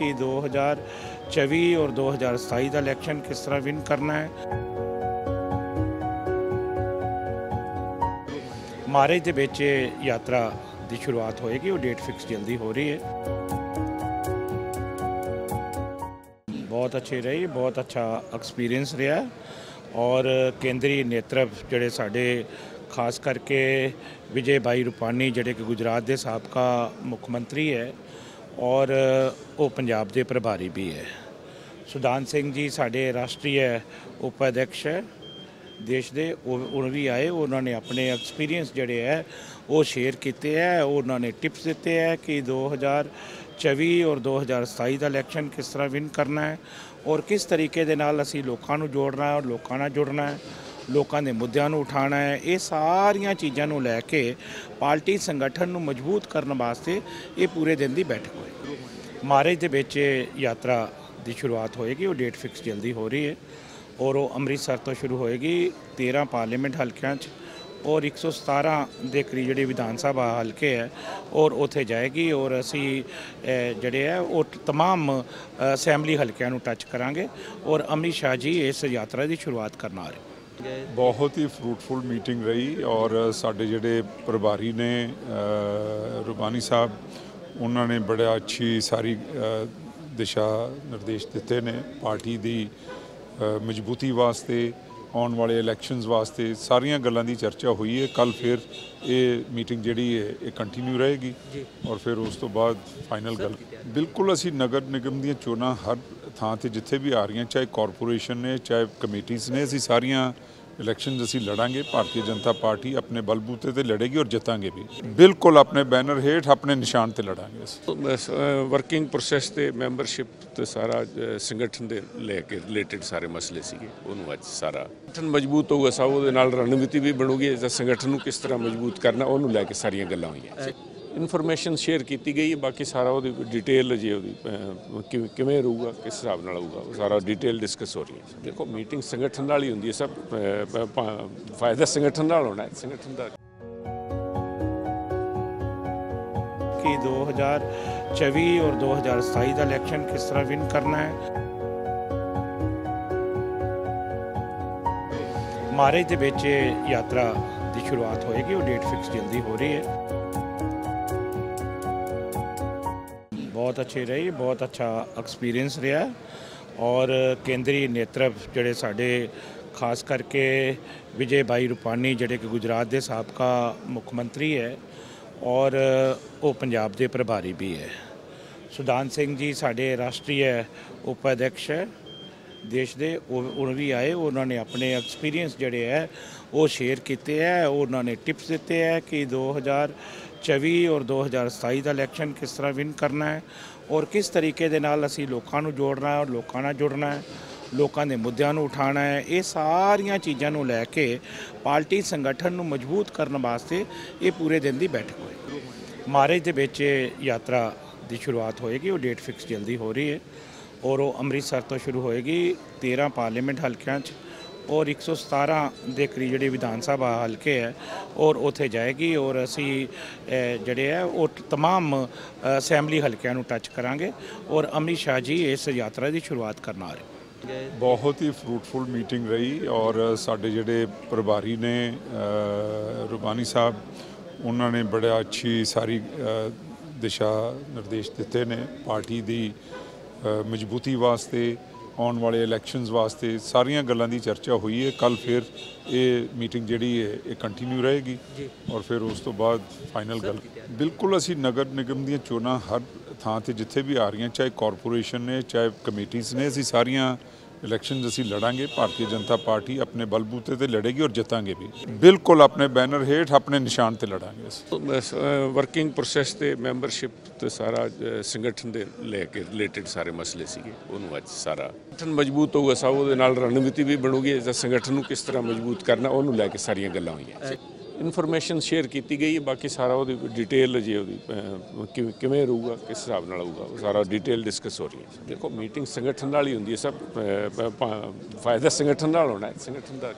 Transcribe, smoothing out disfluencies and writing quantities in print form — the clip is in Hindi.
कि 2024 और 2027 का इलेक्शन किस तरह विन करना है। मारे दे बेच यात्रा की शुरुआत होएगी और डेट फिक्स जल्दी हो रही है। बहुत अच्छी रही, बहुत अच्छा एक्सपीरियंस रहा और केंद्रीय नेतृत्व जोड़े साढ़े खास करके विजय भाई रूपाणी जोड़े कि गुजरात के सबका मुख्यमंत्री है और वो पंजाब के प्रभारी भी है। सुदान सिंह जी साढ़े राष्ट्रीय उपाध्यक्ष है देश के, उन भी आए, उन्होंने अपने एक्सपीरियंस जोड़े है वो शेयर किए हैं। उन्होंने टिप्स दिते हैं कि 2024 और 2027 का इलेक्शन किस तरह विन करना है और किस तरीके दे नाल असी लोकां नू जोड़ना है और लोकां नाल जुड़ना है, लोगों के मुद्दों को उठाना है। ये सारिया चीज़ों को लैके पार्टी संगठन को मजबूत करने वास्ते ये पूरे दिन की बैठक होएगी। मार्च के विच यात्रा की शुरुआत होएगी और डेट फिक्स जल्दी हो रही है और वो अमृतसर तो शुरू होएगी 13 पार्लीमेंट हल्कों और 117 के करीब जोड़े विधान सभा हल्के है और उथे जाएगी और असी जोड़े है वो तमाम असैम्बली हल्कों को टच करांगे और अमित शाह जी इस यात्रा की शुरुआत करना आ रहे। बहुत ही फ्रूटफुल मीटिंग रही और साढ़े जोड़े प्रभारी ने रूपाणी साहब उन्होंने बड़ा अच्छी सारी दिशा निर्देश दिते ने पार्टी की मजबूती वास्ते आने वाले इलैक्शन वास्ते सारिया गलों की चर्चा हुई है। कल फिर ये मीटिंग जी है कंटिन्यू रहेगी और फिर उस तो बाद फाइनल गल बिल्कुल असी नगर निगम दी चोणां हर थां ते जिथे भी आ रही हैं चाहे कॉरपोरेशन ने चाहे कमेटीज़ ने असी सारिया इलैक्शन असी लड़ांगे। भारतीय जनता पार्टी अपने बलबूते ते लड़ेगी और जितांगे भी बिल्कुल अपने बैनर हेठ अपने निशान ते लड़ांगे। वर्किंग प्रोसैस ते मैंबरशिप ते सारा संगठन दे लेके रिलेटेड सारे मसले सीगे उन्होंने अज सारा संगठन मजबूत होगा साहब उहदे नाल रणनीति भी बनूगी संगठन नूं किस तरह मजबूत करना उन्होंने लैके सारियां गल्लां होईयां। इनफॉर्मेशन शेयर की गई है बाकी सारा वो डिटेल अजे किमें रहूगा किस हिसाब न होगा सारा डिटेल डिस्कस हो रही है। देखो मीटिंग संगठन ही होंगी सब फायदा संगठन होना है संगठन का कि 2024 और 2027 का इलेक्शन किस तरह विन करना है। मारे के विच यात्रा की शुरुआत होएगी और डेट फिक्स जल्दी हो रही है। बहुत अच्छी रही, बहुत अच्छा एक्सपीरियंस रहा और केंद्रीय नेतृत्व जोड़े साढ़े खास करके विजय भाई रूपाणी जोड़े कि गुजरात के सबका मुख्यमंत्री है और वो पंजाब के प्रभारी भी है। सुदान सिंह जी साढ़े राष्ट्रीय उपाध्यक्ष है देश के, उन भी आए, उन्होंने अपने एक्सपीरियंस जोड़े है वो शेयर किए हैं। उन्होंने टिप्स दिते हैं कि 2024 और 2027 का इलेक्शन किस तरह विन करना है और किस तरीके दे नाल असी लोकां नू जोड़ना है और लोकां नाल जुड़ना है, लोगों के मुद्दों को उठाना है। ये सारिया चीज़ों को लैके पार्टी संगठन को मजबूत करने वास्ते ये पूरे दिन की बैठक होएगी। मार्च के विच यात्रा की शुरुआत होएगी और डेट फिक्स जल्दी हो रही है और वो अमृतसर तो शुरू होएगी 13 पार्लीमेंट हल्कों और 117 के करीब जोड़े विधान सभा हल्के है और उथे जाएगी और असी जोड़े है वो तमाम असैम्बली हल्कों को टच करांगे और अमित शाह जी इस यात्रा की शुरुआत करना आ रहे। बहुत ही फ्रूटफुल मीटिंग रही और साढ़े जोड़े प्रभारी ने रूपाणी साहब उन्होंने बड़ा अच्छी सारी दिशा निर्देश दिते ने पार्टी की मजबूती वास्ते आने वाले इलैक्शन वास्ते सारिया गलों की चर्चा हुई है। कल फिर ये मीटिंग जी है कंटिन्यू रहेगी और फिर उस तो बाद फाइनल गल बिल्कुल असी नगर निगम दी चोणां हर थां ते जिथे भी आ रही हैं चाहे कॉरपोरेशन ने चाहे कमेटीज़ ने असी सारिया इलैक्शन असी लड़ांगे। भारतीय जनता पार्टी अपने बलबूते ते लड़ेगी और जितांगे भी बिल्कुल अपने बैनर हेठ अपने निशान ते लड़ांगे। वर्किंग प्रोसैस ते मैंबरशिप ते सारा संगठन दे लेके रिलेटेड सारे मसले सीगे उन्होंने अज सारा संगठन मजबूत होगा साहब उहदे नाल रणनीति भी बनूगी संगठन नूं किस तरह मजबूत करना उन्होंने लैके सारियां गल्लां होईयां। इनफॉर्मेशन शेयर की गई है बाकी सारा वो डिटेल अजे किमें रहूगा किस हिसाब न होगा सारा डिटेल डिस्कस हो रही है। देखो मीटिंग संगठन ही होंगी सब फायदा संगठन होना है संगठन का।